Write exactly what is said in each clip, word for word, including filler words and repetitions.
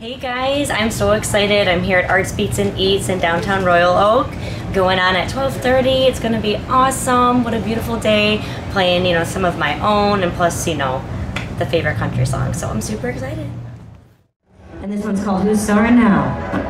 Hey guys, I'm so excited. I'm here at Arts Beats and Eats in downtown Royal Oak. Going on at twelve thirty. It's going to be awesome. What a beautiful day. Playing, you know, some of my own and plus, you know, the favorite country song. So I'm super excited. And this one's called Who's Sorry Now?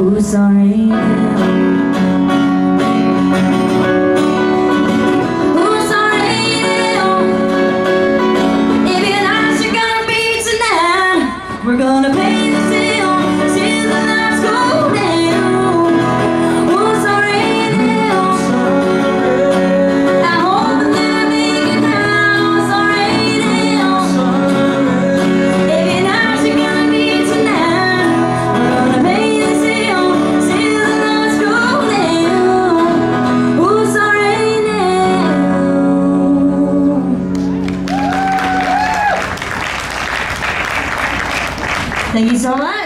Who's sorry now? Thank you so much.